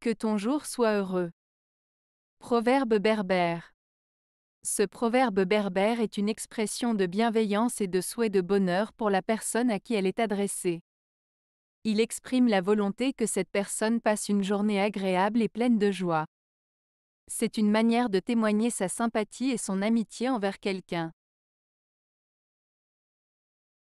Que ton jour soit heureux. Proverbe berbère. Ce proverbe berbère est une expression de bienveillance et de souhait de bonheur pour la personne à qui elle est adressée. Il exprime la volonté que cette personne passe une journée agréable et pleine de joie. C'est une manière de témoigner sa sympathie et son amitié envers quelqu'un.